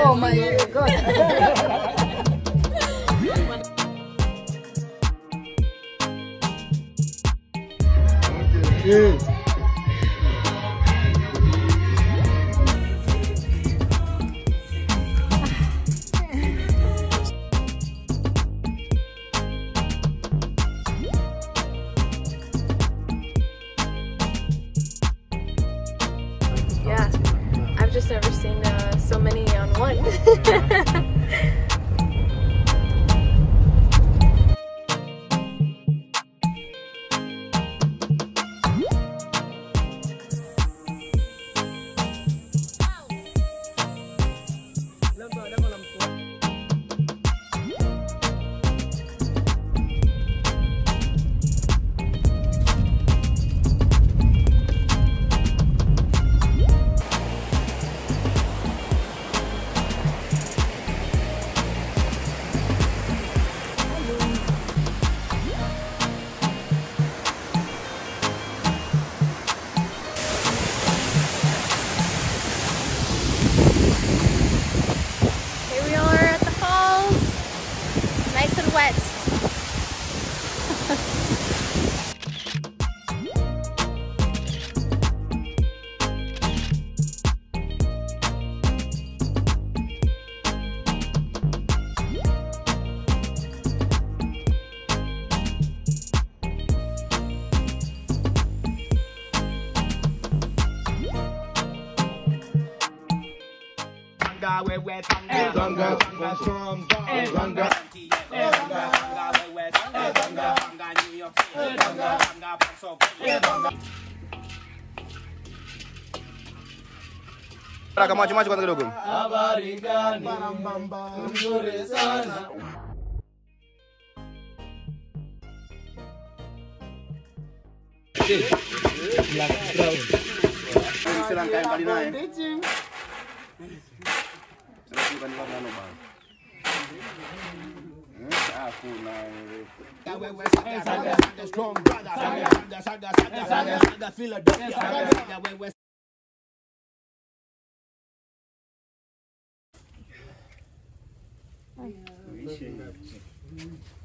Oh my God! Yes. I've just never seen so many on one.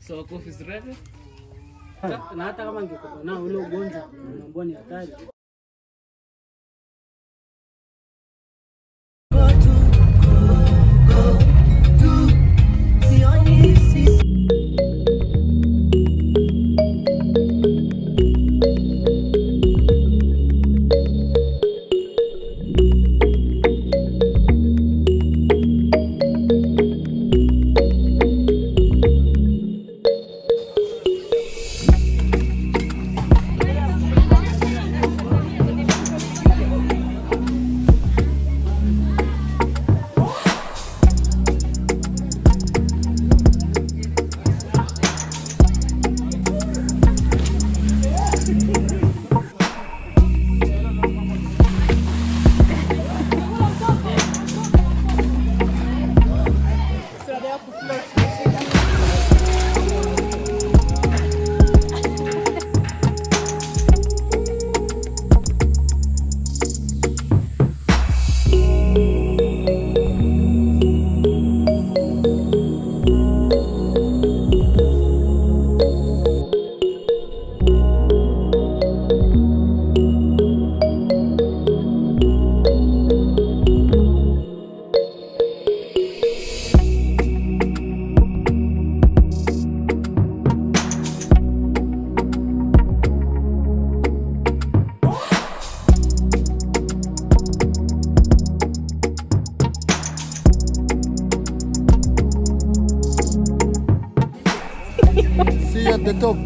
So coffee is ready. Now we look one. the top.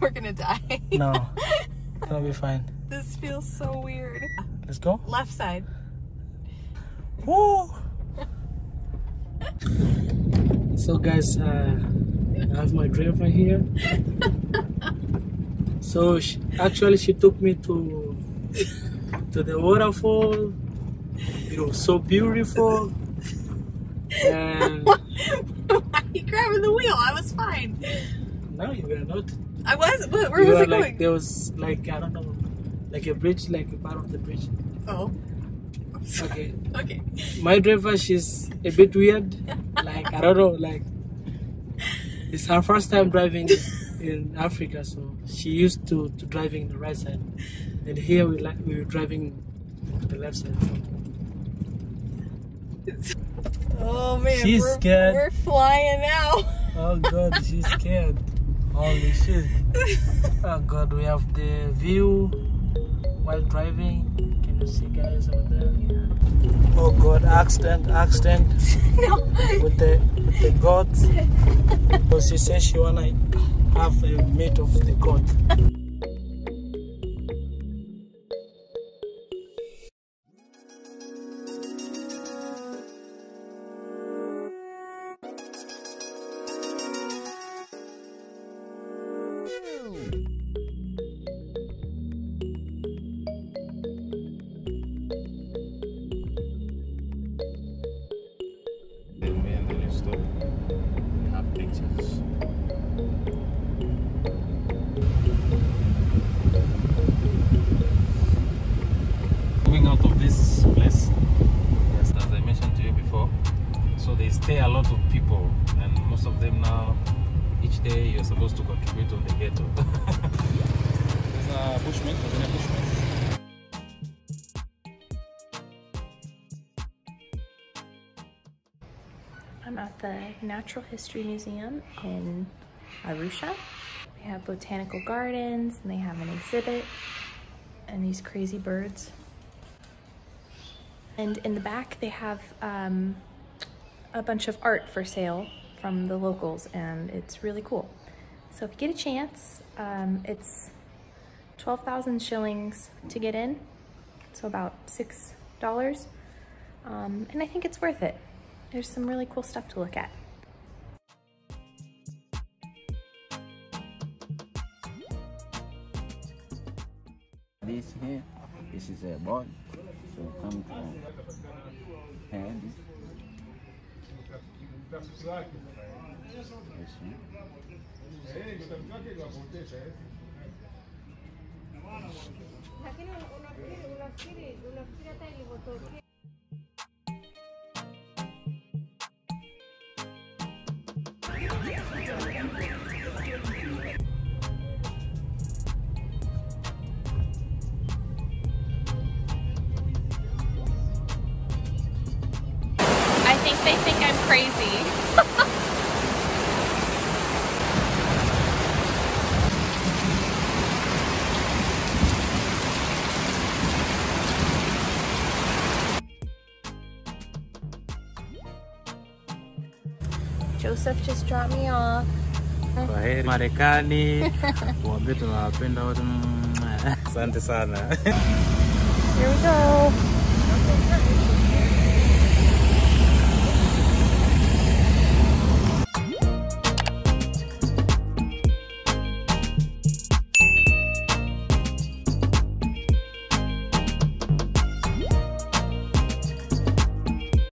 We're gonna die. No, it'll be fine. This feels so weird. Let's go. Left side. Woo! So guys, I have my driver here. So she took me to the waterfall. It was so beautiful. And why are you grabbing the wheel? I was fine. No, you were not. I was, but where was I going? Like, there was like, I don't know, like a bridge, like a part of the bridge. Oh. Okay. Okay. My driver, she's a bit weird. Like, I don't know, like, it's her first time driving in Africa, so she used to driving the right side. And here we were driving the left side. Oh man, she's scared. We're flying now. Oh God, she's scared. Holy shit. Oh God, we have the view while driving. Can you see guys over there? Yeah. Oh God, accident. No. With the goat. Because she says she wanna have a meat of the goat. Going out of this place, just as I mentioned to you before, so they stay a lot of people, and most of them now, each day you're supposed to contribute on the ghetto. There's a bushman, isn't it? Bushman. I'm at the Natural History Museum in Arusha. They have botanical gardens and they have an exhibit and these crazy birds. And in the back they have a bunch of art for sale from the locals, and it's really cool. So if you get a chance, it's 12,000 shillings to get in, so about $6, and I think it's worth it. There's some really cool stuff to look at. This here, this is a board. So come to hand. Yes. They think I'm crazy. Joseph just dropped me off. Kwaheri Marekani. Asante sana. Here we go.